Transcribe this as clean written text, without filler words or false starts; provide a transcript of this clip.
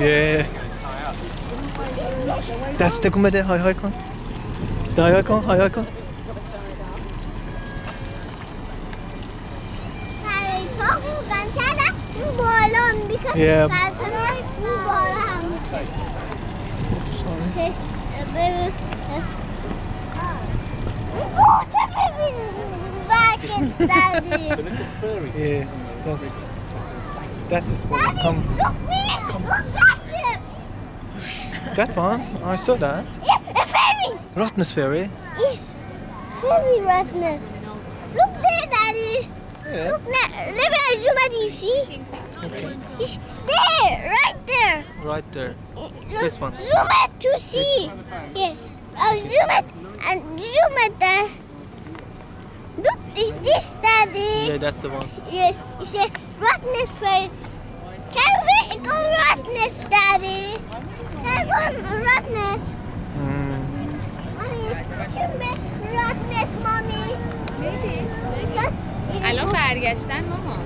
یه دست تکون بده، های های کن، های های کن، های های کن. Yeah. Yeah. Look. That's a spot. Come. Look me. Look that ship. That one. I saw that. Yeah, a ferry. Rottnest ferry. Yes. Ferry Rottnest. Look there, Daddy. Yeah. Look there. Never you see. Okay. It's there, right there. Right there. This one. Zoom it to see. Yes. I'll zoom it and zoom it there. Look, is this Daddy? Yeah, that's the one. Yes. It's a Rottnest ferry. Can we go Rottnest, Daddy? Can we go Rottnest? Mommy, can we Rottnest, Mommy? Maybe. الان برگشتن ماما.